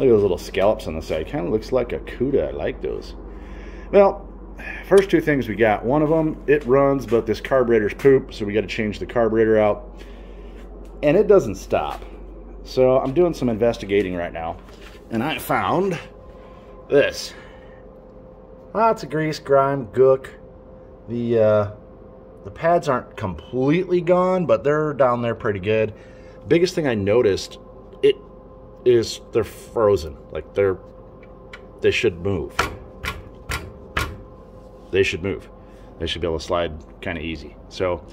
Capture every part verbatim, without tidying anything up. Look at those little scallops on the side. Kind of looks like a cuda. I like those. Well, first two things we got. One of them, it runs, but this carburetor's poop, so we got to change the carburetor out. And it doesn't stop. So I'm doing some investigating right now. And I found this. Lots of grease, grime, gook. The, uh, the pads aren't completely gone, but they're down there pretty good. Biggest thing I noticed, it is they're frozen. Like they're, they should move. They should move. They should be able to slide kind of easy. So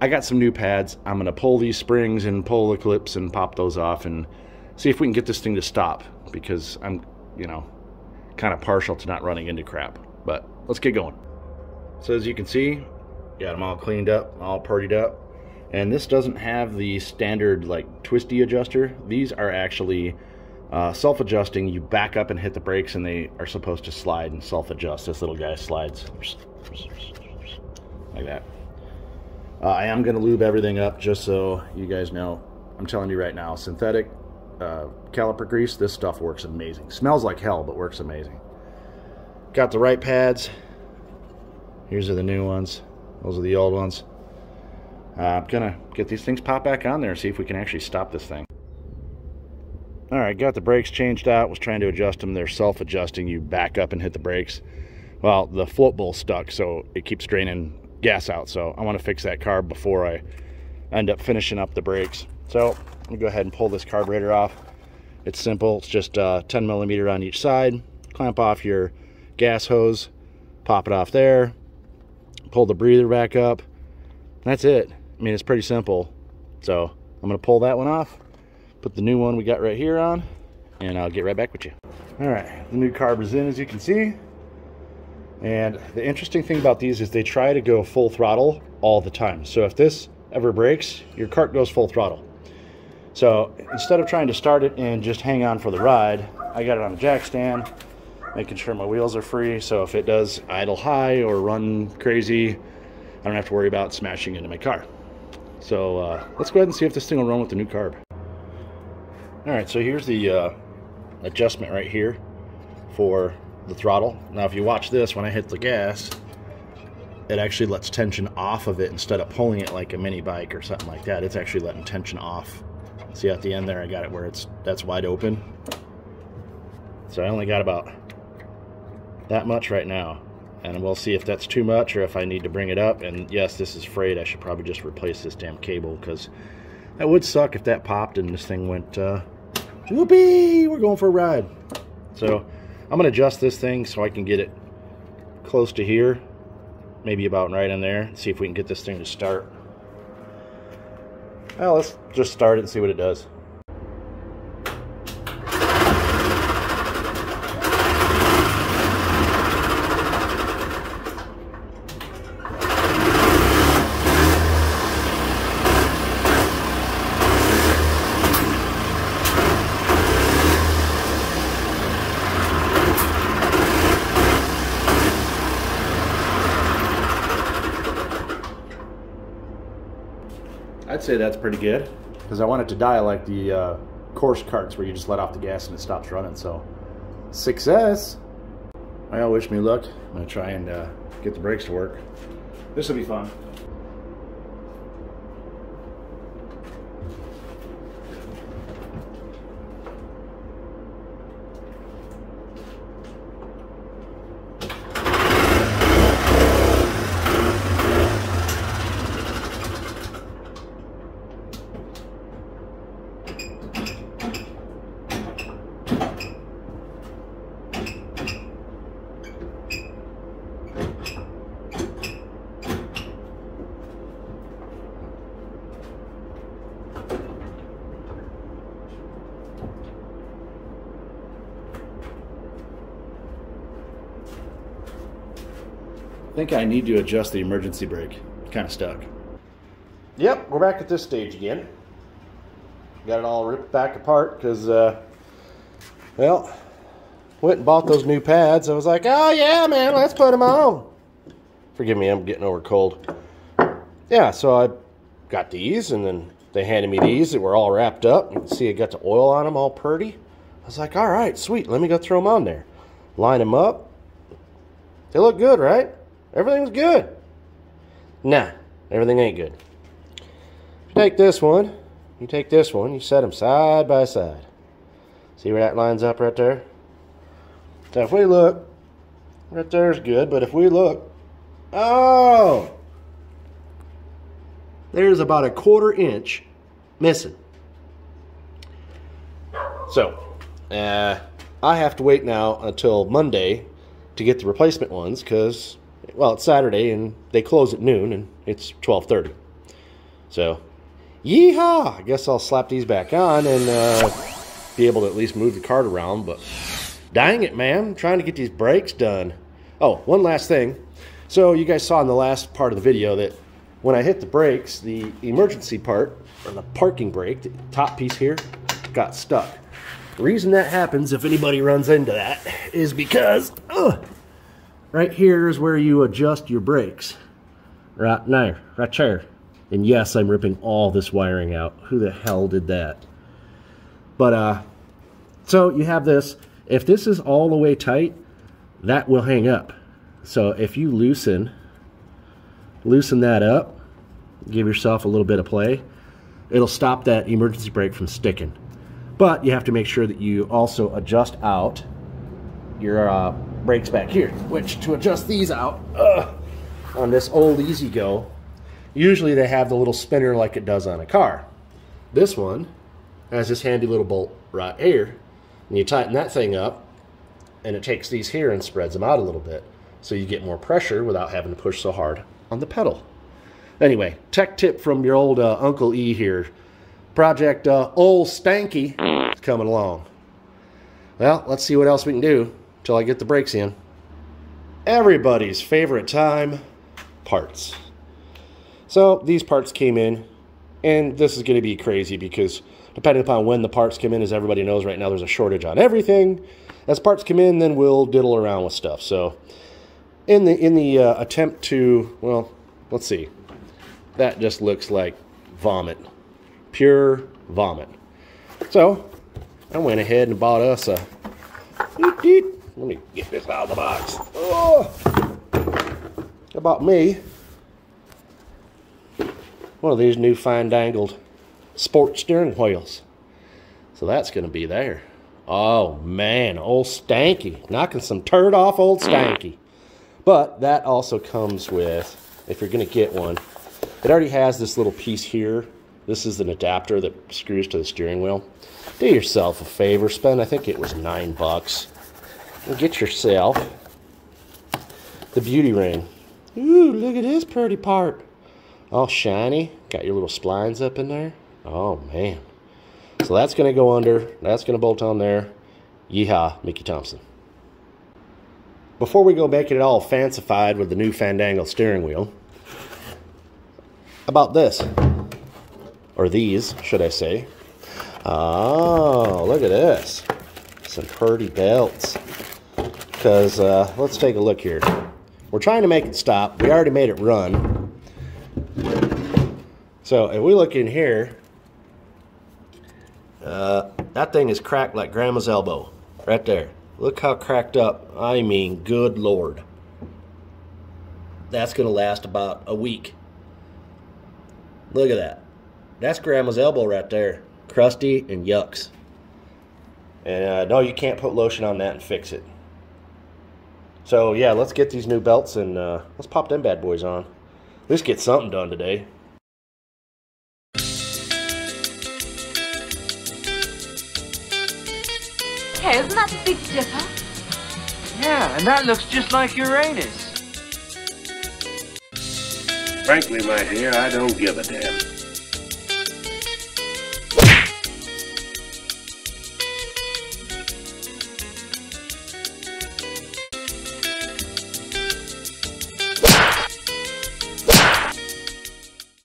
I got some new pads. I'm going to pull these springs and pull the clips and pop those off and see if we can get this thing to stop, because I'm, you know, kind of partial to not running into crap. But let's get going. So as you can see, got them all cleaned up, all partied up. And this doesn't have the standard like twisty adjuster. These are actually uh, self-adjusting. You back up and hit the brakes and they are supposed to slide and self-adjust. This little guy slides like that. Uh, I am going to lube everything up just so you guys know. I'm telling you right now, synthetic uh, caliper grease, this stuff works amazing. Smells like hell, but works amazing. Got the right pads. Here's are the new ones. Those are the old ones. Uh, I'm gonna get these things pop back on there and see if we can actually stop this thing. All right, got the brakes changed out. Was trying to adjust them. They're self-adjusting. You back up and hit the brakes. Well, the float bowl's stuck, so it keeps draining gas out. So I want to fix that carb before I end up finishing up the brakes. So I'm gonna go ahead and pull this carburetor off. It's simple. It's just uh, ten millimeter on each side. Clamp off your gas hose. Pop it off there. Pull the breather back up. That's it. I mean, it's pretty simple. So I'm going to pull that one off, put the new one we got right here on, and I'll get right back with you. All right, the new carb is in, as you can see. And the interesting thing about these is they try to go full throttle all the time. So if this ever breaks, your cart goes full throttle. So instead of trying to start it and just hang on for the ride, I got it on a jack stand, making sure my wheels are free. So if it does idle high or run crazy, I don't have to worry about smashing into my car. So uh, let's go ahead and see if this thing will run with the new carb. All right, so here's the uh, adjustment right here for the throttle. Now if you watch this, when I hit the gas, it actually lets tension off of it instead of pulling it like a mini bike or something like that. It's actually letting tension off. See at the end there, I got it where it's that's wide open. So I only got about that much right now. And we'll see if that's too much or if I need to bring it up. And yes, this is frayed. I should probably just replace this damn cable, because that would suck if that popped and this thing went, uh, whoopee, we're going for a ride. So I'm going to adjust this thing so I can get it close to here, maybe about right in there, and see if we can get this thing to start. Well, let's just start it and see what it does. I'd say that's pretty good, because I want it to die like the uh, coarse carts where you just let off the gas and it stops running. So success. I all wish me luck. I'm gonna try and uh, get the brakes to work. This will be fun. I think I need to adjust the emergency brake. Kind of stuck. Yep, we're back at this stage again. Got it all ripped back apart because, uh, well, went and bought those new pads. I was like, oh yeah, man, let's put them on. Forgive me, I'm getting over cold. Yeah, so I got these, and then they handed me these that were all wrapped up. You can see I got the oil on them all purty. I was like, all right, sweet, let me go throw them on there. Line them up. They look good, right? Everything's good. Nah, everything ain't good. You take this one, you take this one, you set them side by side. See where that lines up right there? So if we look, right there is good, but if we look, oh, there's about a quarter inch missing. So, uh, I have to wait now until Monday to get the replacement ones because, well, it's Saturday and they close at noon and it's twelve thirty. So, yeehaw! I guess I'll slap these back on and uh, be able to at least move the cart around, but... Dang it, man. I'm trying to get these brakes done. Oh, one last thing. So you guys saw in the last part of the video that when I hit the brakes, the emergency part, or the parking brake, the top piece here, got stuck. The reason that happens, if anybody runs into that, is because ugh, right here is where you adjust your brakes. Right now, right here. And yes, I'm ripping all this wiring out. Who the hell did that? But, uh, so you have this. If this is all the way tight, that will hang up. So if you loosen, loosen that up, give yourself a little bit of play, it'll stop that emergency brake from sticking. But you have to make sure that you also adjust out your uh, brakes back here, which to adjust these out uh, on this old EZGO, usually they have the little spinner like it does on a car. This one has this handy little bolt right here. And you tighten that thing up, and it takes these here and spreads them out a little bit. So you get more pressure without having to push so hard on the pedal. Anyway, tech tip from your old uh, Uncle E here. Project uh, Ole Stanky is coming along. Well, let's see what else we can do until I get the brakes in. Everybody's favorite time, parts. So these parts came in, and this is going to be crazy because... depending upon when the parts come in, as everybody knows right now, there's a shortage on everything. As parts come in, then we'll diddle around with stuff. So in the in the uh, attempt to, well, let's see. That just looks like vomit. Pure vomit. So I went ahead and bought us a... Let me get this out of the box. Oh, about me. One of these new fine dangled... sport steering wheels. So that's going to be there. Oh man, Ole Stanky. Knocking some turd off Ole Stanky. But that also comes with, if you're going to get one, it already has this little piece here. This is an adapter that screws to the steering wheel. Do yourself a favor. Spend, I think it was nine bucks. And get yourself the beauty ring. Ooh, look at this pretty part. All shiny. Got your little splines up in there. Oh man, so that's going to go under, that's going to bolt on there. Yeehaw, Mickey Thompson. Before we go making it all fancified with the new fandangle steering wheel, about this, or these, should I say. Oh, look at this, some pretty belts, because uh, let's take a look here. We're trying to make it stop, we already made it run. So if we look in here, Uh, that thing is cracked like grandma's elbow right there. Look how cracked up. I mean, good Lord, that's gonna last about a week. Look at that. That's grandma's elbow right there, crusty and yucks. And uh, no, you can't put lotion on that and fix it. So yeah, let's get these new belts and uh, let's pop them bad boys on. Let's get something done today. Hey, isn't that the Big Dipper? Yeah, and that looks just like Uranus. Frankly, my dear, I don't give a damn.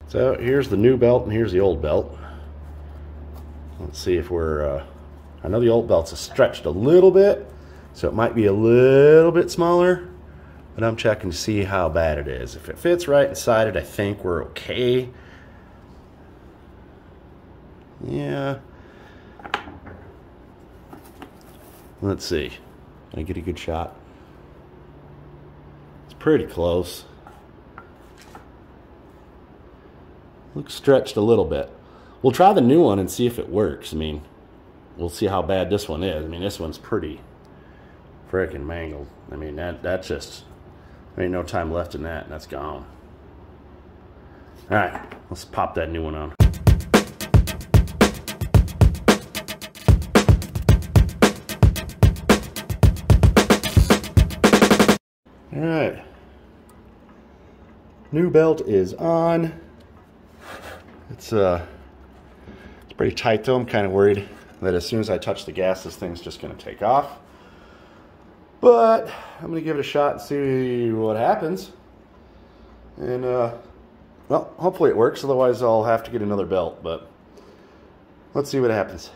So, here's the new belt and here's the old belt. Let's see if we're... Uh... I know the old belt's stretched a little bit, so it might be a little bit smaller, but I'm checking to see how bad it is. If it fits right inside it, I think we're okay. Yeah. Let's see. Can I get a good shot? It's pretty close. Looks stretched a little bit. We'll try the new one and see if it works. I mean, we'll see how bad this one is. I mean, this one's pretty frickin' mangled. I mean, that that's just, there ain't no time left in that, and that's gone. All right, let's pop that new one on. All right, new belt is on. It's uh, it's pretty tight though. I'm kind of worried that as soon as I touch the gas, this thing's just gonna take off. But I'm gonna give it a shot and see what happens. And uh, well, hopefully it works. Otherwise, I'll have to get another belt. But let's see what happens.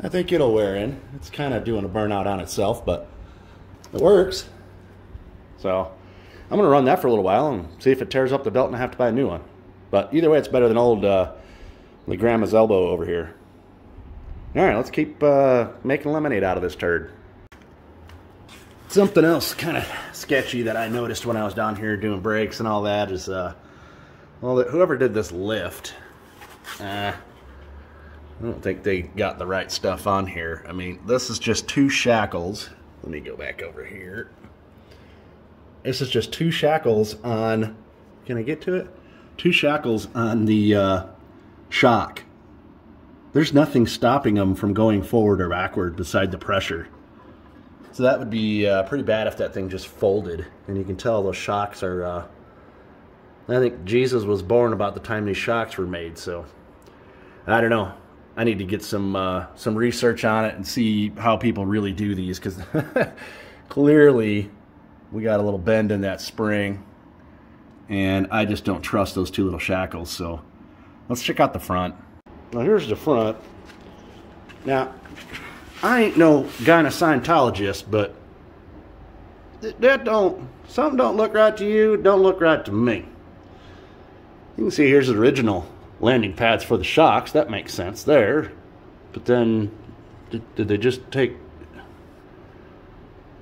I think it'll wear in. It's kind of doing a burnout on itself, but it works. So I'm going to run that for a little while and see if it tears up the belt and I have to buy a new one. But either way, it's better than old uh, the grandma's elbow over here. All right, let's keep uh, making lemonade out of this turd. Something else kind of sketchy that I noticed when I was down here doing brakes and all that is, uh, well, whoever did this lift, uh, I don't think they got the right stuff on here. I mean, this is just two shackles. Let me go back over here. This is just two shackles on, can I get to it? Two shackles on the uh, shock. There's nothing stopping them from going forward or backward beside the pressure. So that would be uh, pretty bad if that thing just folded. And you can tell those shocks are, uh, I think Jesus was born about the time these shocks were made, so I don't know. I need to get some uh, some research on it and see how people really do these, because clearly we got a little bend in that spring, and I just don't trust those two little shackles. So let's check out the front. Now here's the front. Now I ain't no gyne-Scientologist, but that don't something don't look right to you. Don't look right to me. You can see here's the original landing pads for the shocks. That makes sense there, but then did, did they just take?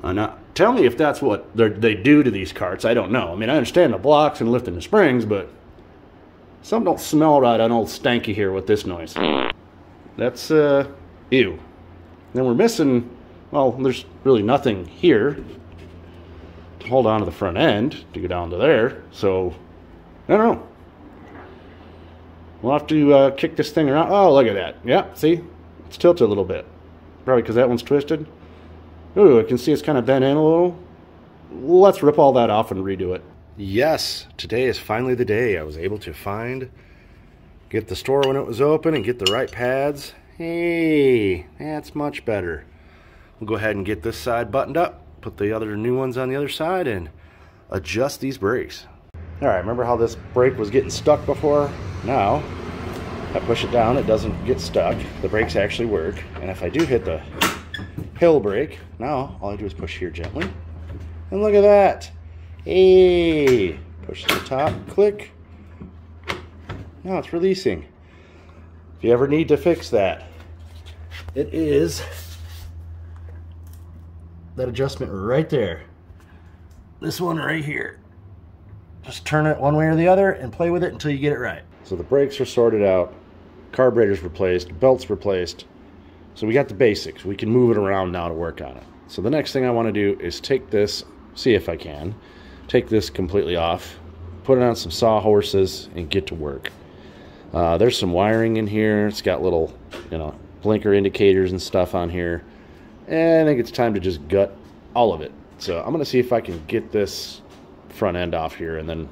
I not tell me if that's what they do to these carts. I don't know. I mean, I understand the blocks and lifting the springs, but some don't smell right on Old Stanky here with this noise. That's uh, ew. Then we're missing. Well, there's really nothing here to hold on to the front end to go down to there. So I don't know. We'll have to uh, kick this thing around. Oh, look at that. Yeah, see? It's tilted a little bit. Probably because that one's twisted. Ooh, I can see it's kind of bent in a little. Let's rip all that off and redo it. Yes, today is finally the day I was able to find, get the store when it was open and get the right pads. Hey, that's much better. We'll go ahead and get this side buttoned up, put the other new ones on the other side, and adjust these brakes. All right, remember how this brake was getting stuck before? Now, if I push it down, it doesn't get stuck. The brakes actually work. And if I do hit the hill brake, now all I do is push here gently. And look at that. Hey, push to the top, click. Now it's releasing. If you ever need to fix that, it is that adjustment right there. This one right here. Just turn it one way or the other and play with it until you get it right. So the brakes are sorted out, carburetors replaced, belts replaced. So we got the basics. We can move it around now to work on it. So the next thing I want to do is take this, see if I can, take this completely off, put it on some sawhorses, and get to work. Uh, there's some wiring in here. It's got little, you know, blinker indicators and stuff on here. And I think it's time to just gut all of it. So I'm going to see if I can get this front end off here, and then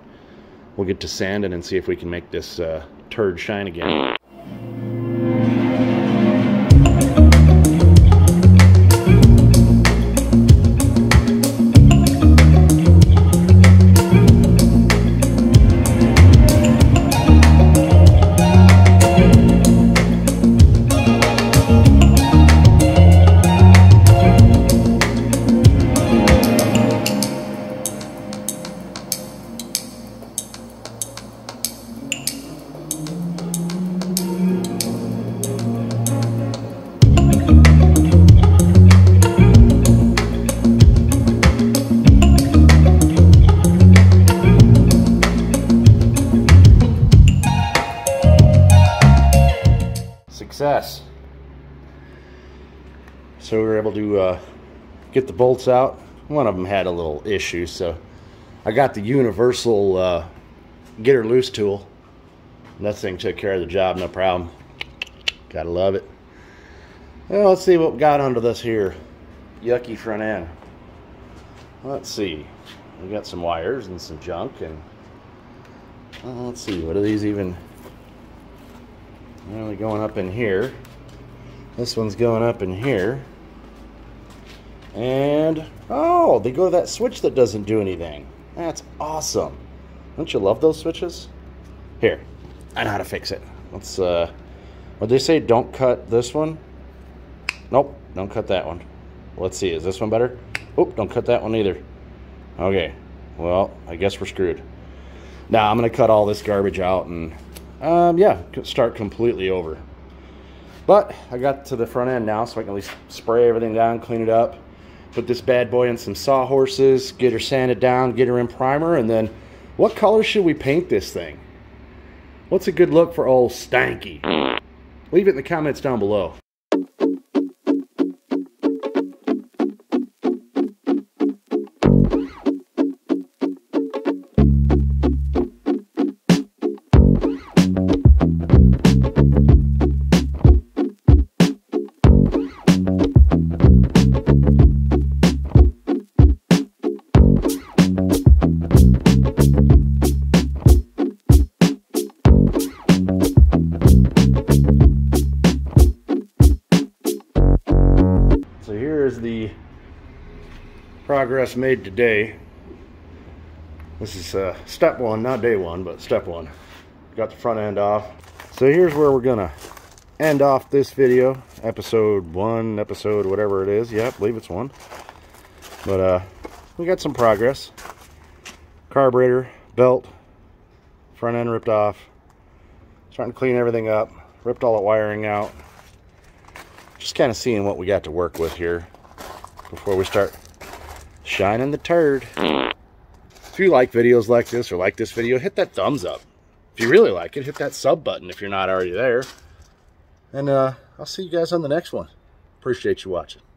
we'll get to sanding and see if we can make this uh, turd shine again. less. So we were able to uh, get the bolts out. One of them had a little issue, so I got the universal uh, get her loose tool. And that thing took care of the job, no problem. Gotta love it. Well, let's see what we got under this here yucky front end. Let's see. We got some wires and some junk, and uh, let's see, what are these even? Really going up in here. This one's going up in here. And oh, they go to that switch that doesn't do anything. That's awesome. Don't you love those switches? Here, I know how to fix it. Let's uh what they say, don't cut this one. Nope, don't cut that one. Let's see, is this one better? Oh, don't cut that one either. Okay, well, I guess we're screwed. Now I'm gonna cut all this garbage out and um yeah, start completely over. But I got to the front end now, so I can at least spray everything down, clean it up, put this bad boy in some sawhorses, get her sanded down, get her in primer, and then what color should we paint this thing? What's a good look for Ole Stanky? Leave it in the comments down below. Progress made today. This is uh, step one, not day one, but step one. Got the front end off. So here's where we're gonna end off this video, episode one, episode whatever it is. Yeah, I believe it's one. But uh, we got some progress. Carburetor, belt, front end ripped off. Starting to clean everything up. Ripped all the wiring out. Just kind of seeing what we got to work with here before we start shining the turd. If you like videos like this or like this video, hit that thumbs up. If you really like it, hit that sub button if you're not already there. And uh, I'll see you guys on the next one. Appreciate you watching.